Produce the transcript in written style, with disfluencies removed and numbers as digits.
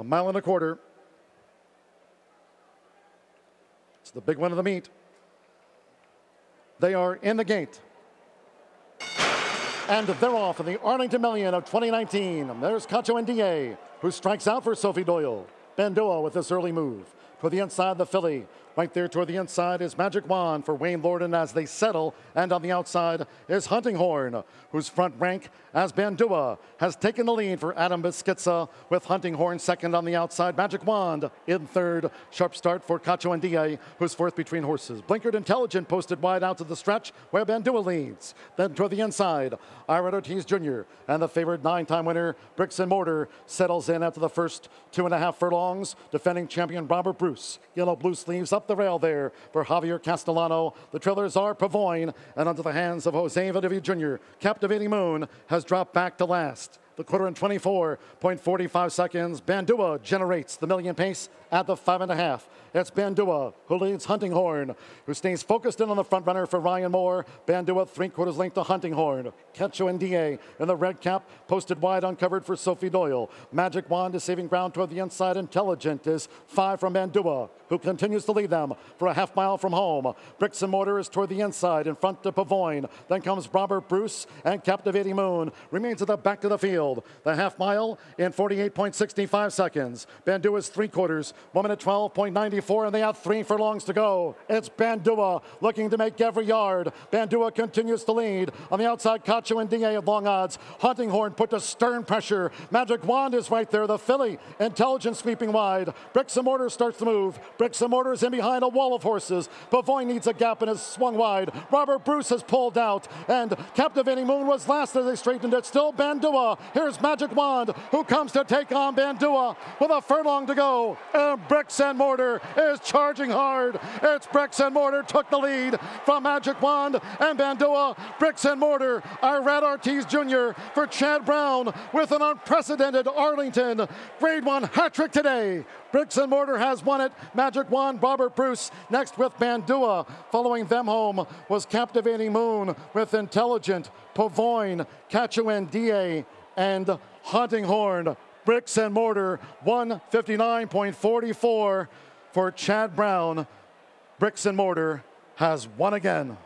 A mile and a quarter. It's the big one of the meet. They are in the gate. And they're off in the Arlington Million of 2019. There's Cacho N'Dia, who strikes out for Sophie Doyle. Bandua with this early move. Toward the inside, the filly. Right there toward the inside is Magic Wand for Wayne Lordan as they settle. And on the outside is Hunting Horn, whose front rank as Bandua has taken the lead for Adam Biskitza, with Hunting Horn second on the outside. Magic Wand in third. Sharp start for Cacho N'Dia, who's fourth between horses. Blinkered Intelligent posted wide out to the stretch where Bandua leads. Then toward the inside, Irad Ortiz Jr. and the favored nine-time winner, Bricks and Mortar, settles in after the first 2.5 furlongs. Defending champion Robert Bruce. Yellow-blue sleeves up the rail there for Javier Castellano. The trailers are Pavoine, and under the hands of Jose Vidal Jr. Captivating Moon has dropped back to last. The quarter in 24.45 seconds. Bandua generates the million pace at the 5.5. It's Bandua who leads Hunting Horn, who stays focused in on the front runner for Ryan Moore. Bandua 3/4 length to Hunting Horn. Cacho N'Dia in the red cap, posted wide uncovered for Sophie Doyle. Magic Wand is saving ground toward the inside. Intelligent is 5 from Bandua, who continues to lead them for a half mile from home. Bricks and Mortar is toward the inside in front to Pavoine. Then comes Robert Bruce, and Captivating Moon remains at the back of the field. The half mile in 48.65 seconds. Bandua is 3/4, 1:12.94, and they have 3 furlongs to go. It's Bandua looking to make every yard. Bandua continues to lead. On the outside, Cacho N'Dia at long odds. Hunting Horn put to stern pressure. Magic Wand is right there. The filly, Intelligent, sweeping wide. Bricks and Mortar starts the move. Bricks and Mortar is in behind a wall of horses. Bavoy needs a gap and is swung wide. Robert Bruce has pulled out, and Captivating Moon was last as they straightened it. Still Bandua. Here's Magic Wand, who comes to take on Bandua with a furlong to go. And Bricks and Mortar is charging hard. It's Bricks and Mortar took the lead from Magic Wand and Bandua. Bricks and Mortar, Irad Ortiz Jr. for Chad Brown with an unprecedented Arlington Grade 1 hat trick today. Bricks and Mortar has won it. Magic Wand, Robert Bruce next with Bandua. Following them home was Captivating Moon with Intelligent, Pavoine, Cacho N'Dia, and Hunting Horn. Bricks and Mortar, 1:59.44 for Chad Brown. Bricks and Mortar has won again.